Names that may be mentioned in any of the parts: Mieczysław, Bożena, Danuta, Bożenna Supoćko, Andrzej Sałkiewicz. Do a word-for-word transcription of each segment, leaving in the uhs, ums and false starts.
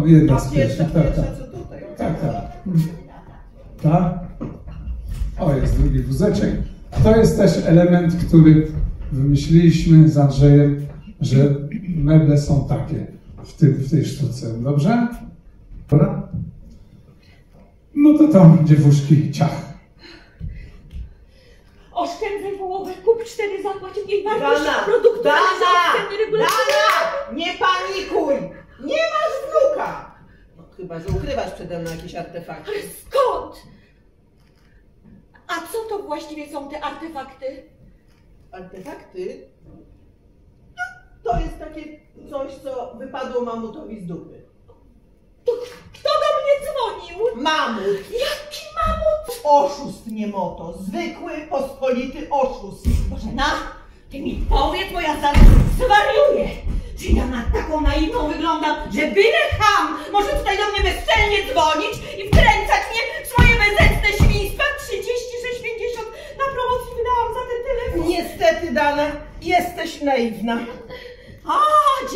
to jedna z pierwszych. Tak, tak. Tak, tak. Ta. O, jest drugi wózeczek. To jest też element, który wymyśliliśmy z Andrzejem, że meble są takie w, tym, w tej sztuce. Dobrze? Dobra? No to tam dziewuszki, ciach. Oszczędzaj połowę, kup cztery, zapłać mniej wartości produktów, Dana! Nie panikuj! Nie masz wnuka! No, chyba, że ukrywasz przede mną jakieś artefakty. Ale skąd? A co to właściwie są te artefakty? Artefakty? To jest takie coś, co wypadło mamutowi z dupy. To kto do mnie dzwonił? Mamut! Jaki mamut? Oszust, niemoto. Zwykły, pospolity oszust. Bożena, ty mi powiedz, bo ja zaraz zwariuję. Czy ja na taką naiwną wyglądam, że byle ham może tutaj do mnie bezcelnie dzwonić i wtręcać mnie w swoje bezecne świństwa? trzydzieści sześć pięćdziesiąt na promocji wydałam za ten telefon. Niestety, Dana, jesteś naiwna. A,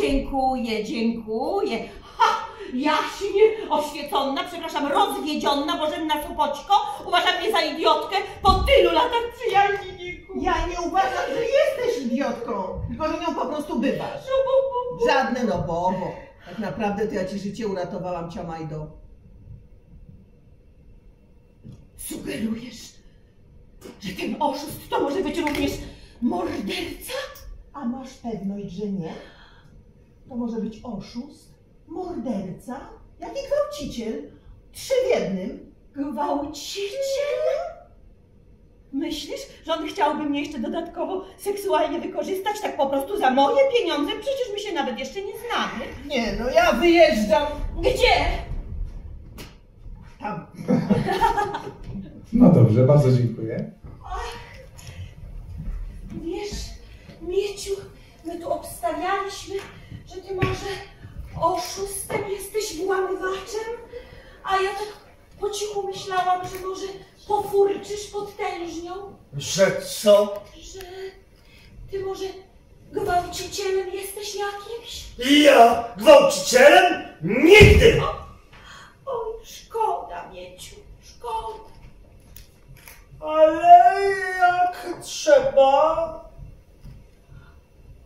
dziękuję, dziękuję. Ha, jaśnie, oświecona, przepraszam, rozwiedziona Bożenna Supoćko. Uważa mnie za idiotkę po tylu latach przyjaźni, Niku. Ja nie uważam, że jesteś idiotką, tylko że nią po prostu bywasz. No bo, bo, bo. Żadne no bo, bo. Tak naprawdę to ja ci życie uratowałam, Ciamajdo. Sugerujesz, że ten oszust to może być również morderca? A masz pewność, że nie? To może być oszust, morderca, jak i gwałciciel. Trzy w jednym. Gwałciciel? Myślisz, że on chciałby mnie jeszcze dodatkowo seksualnie wykorzystać, tak po prostu za moje pieniądze? Przecież my się nawet jeszcze nie znamy. Nie, no ja wyjeżdżam. Gdzie? Tam. No dobrze, bardzo dziękuję. Ach, wiesz, Mieciu, my tu obstawialiśmy, że ty może oszustem jesteś, włamywaczem, a ja tak po cichu myślałam, że może pofurczysz pod tężnią. Że co? Że ty może gwałcicielem jesteś jakimś? Ja? Gwałcicielem? Nigdy! O, o szkoda, Mieciu, szkoda. Ale jak trzeba...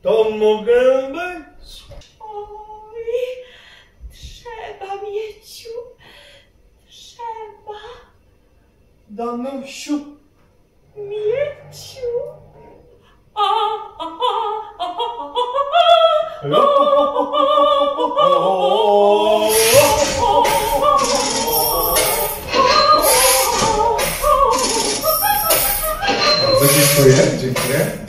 to mogę być. Oj, trzeba, Mieciu, trzeba. Danusiu. Mieciu. O, o, o, o, o, o, o, o, o, o,